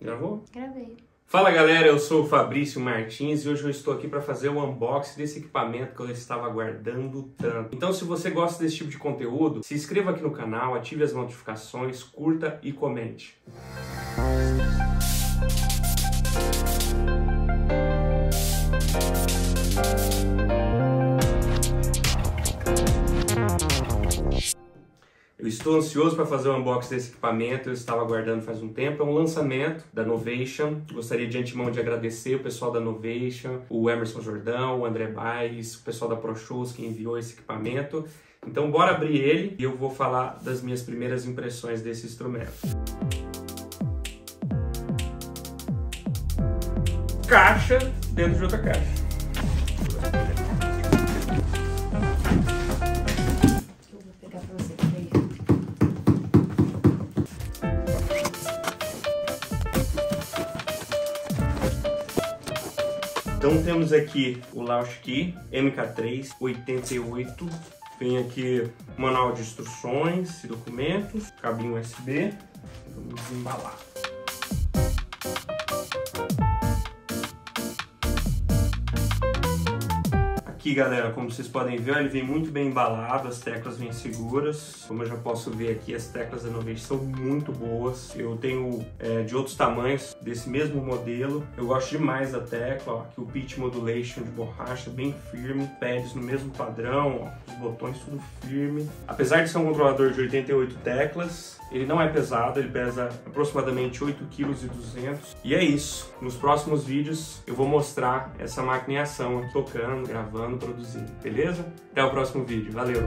Gravou? Gravei. Fala galera, eu sou o Fabrício Martins e hoje eu estou aqui para fazer o unboxing desse equipamento que eu estava aguardando tanto. Então se você gosta desse tipo de conteúdo, se inscreva aqui no canal, ative as notificações, curta e comente. Eu estou ansioso para fazer o unboxing desse equipamento, eu estava aguardando faz um tempo. É um lançamento da Novation. Gostaria de antemão de agradecer o pessoal da Novation, o Emerson Jordão, o André Baez, o pessoal da ProShows que enviou esse equipamento. Então bora abrir ele e eu vou falar das minhas primeiras impressões desse instrumento. Caixa dentro de outra caixa. Então temos aqui o Launchkey MK3 88, tem aqui manual de instruções e documentos, cabinho USB, vamos desembalar. Aqui galera, como vocês podem ver, ele vem muito bem embalado, as teclas vêm seguras. Como eu já posso ver aqui, as teclas da Novation são muito boas. Eu tenho de outros tamanhos desse mesmo modelo. Eu gosto demais da tecla, ó, aqui o pitch modulation de borracha bem firme, pads no mesmo padrão, ó, os botões tudo firme. Apesar de ser um controlador de 88 teclas, ele não é pesado, ele pesa aproximadamente 8,2 kg. E é isso, nos próximos vídeos eu vou mostrar essa máquina em ação, tocando, gravando, produzindo, beleza? Até o próximo vídeo, valeu!